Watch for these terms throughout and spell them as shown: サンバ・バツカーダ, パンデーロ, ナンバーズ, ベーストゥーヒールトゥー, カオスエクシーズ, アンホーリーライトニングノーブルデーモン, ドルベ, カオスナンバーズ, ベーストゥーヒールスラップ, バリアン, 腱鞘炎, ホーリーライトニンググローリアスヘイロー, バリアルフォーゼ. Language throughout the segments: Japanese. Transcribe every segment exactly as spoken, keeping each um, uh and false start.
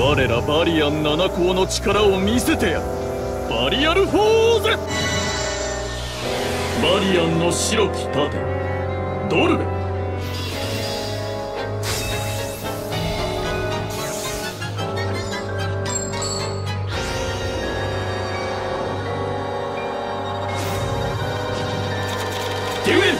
我らバリアンなな校の力を見せてやる。バリアルフォーゼ。バリアンの白き盾ドルベ。デュエル。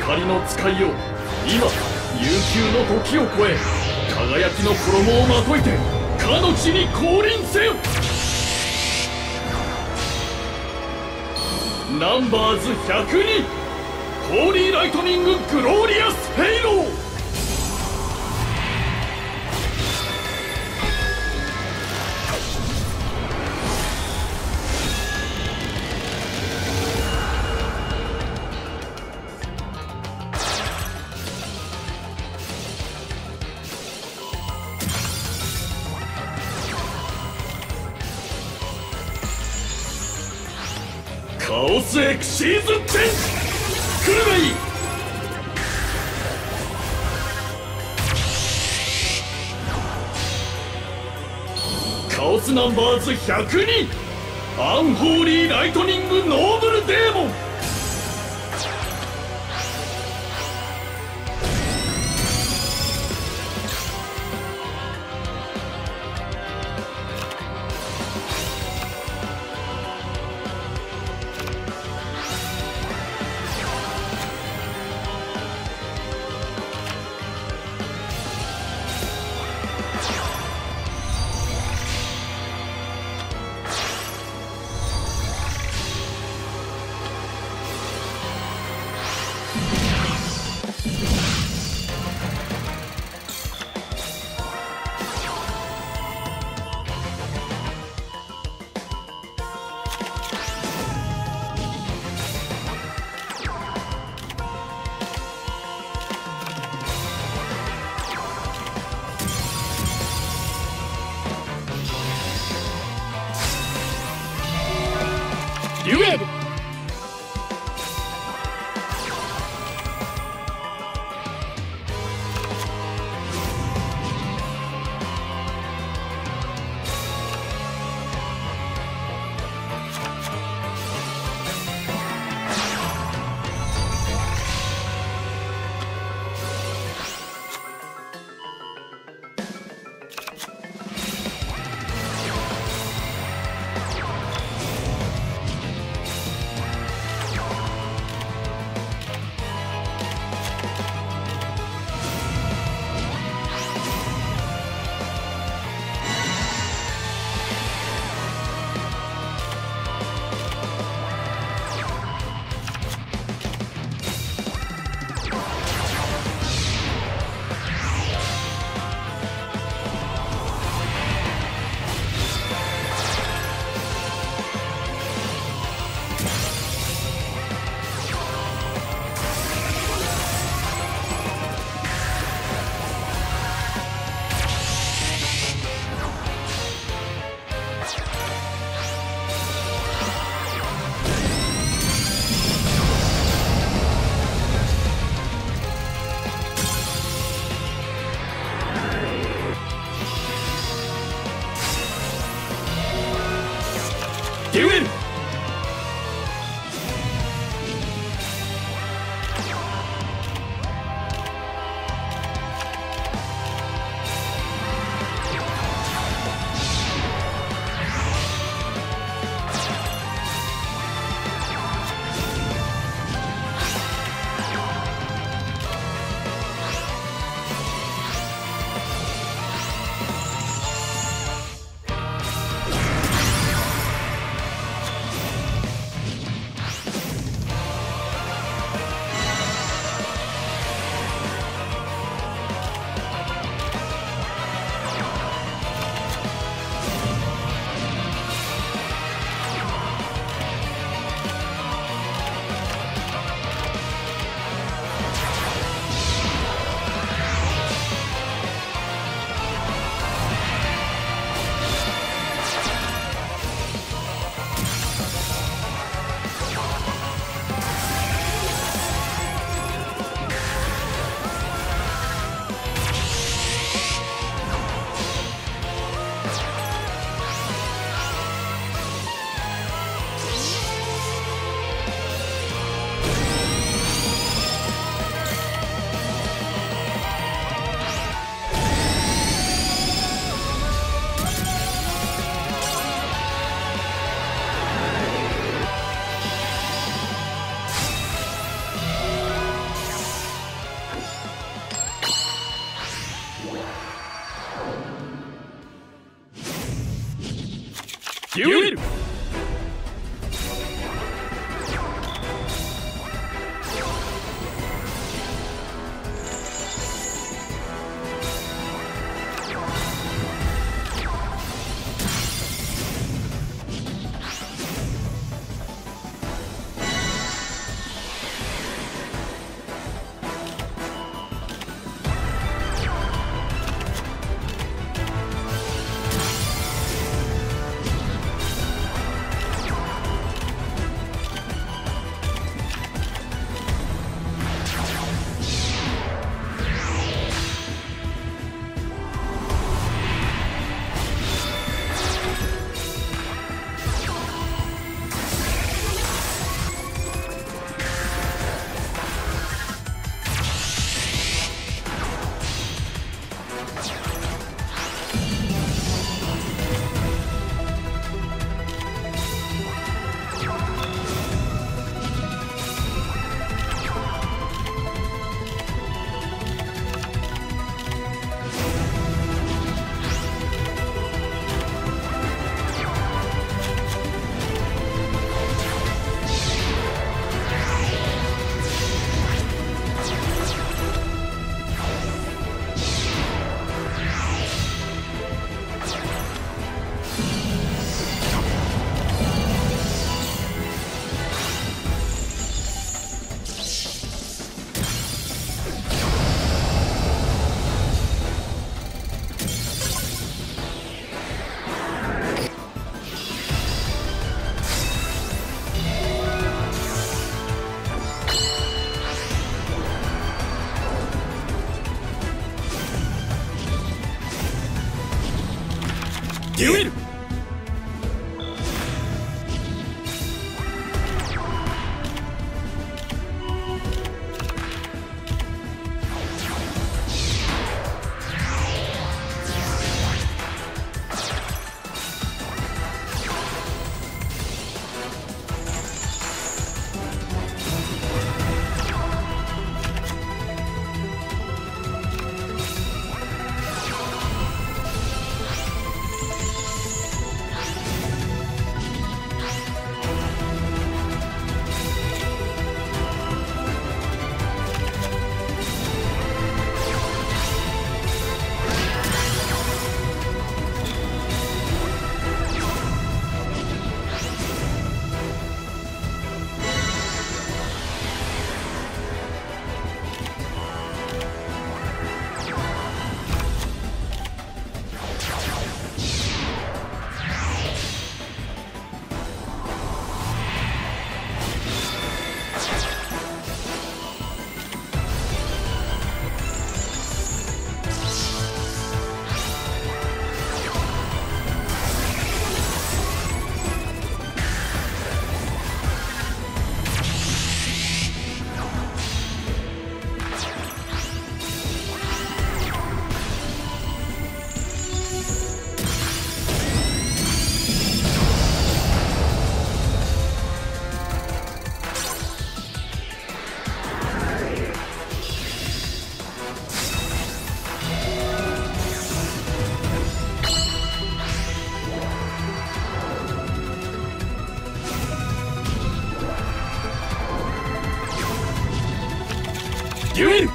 光の使いよ、今悠久の時を超え輝きの衣をまといてかの地に降臨せよ。ナンバーズひゃくにホーリーライトニンググローリアスヘイロー。カオスエクシーズじゅう、来るがいい。カオスナンバーズひゃくにアンホーリーライトニングノーブルデーモン。デュエル。デュエル。ゆえん。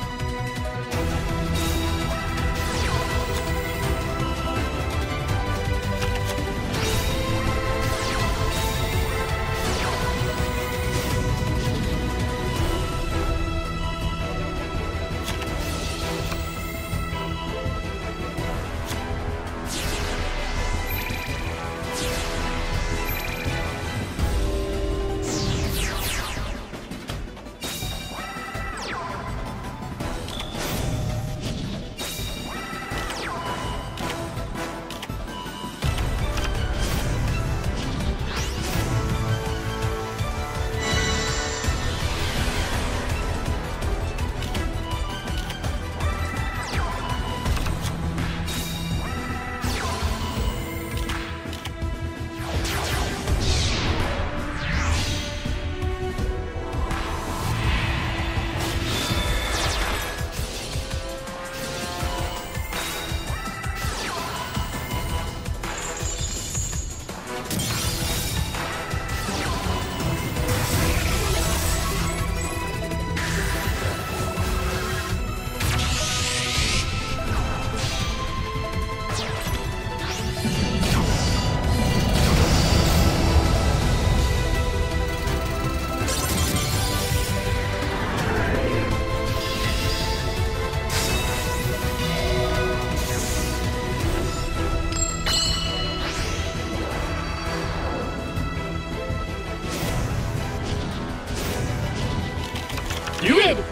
You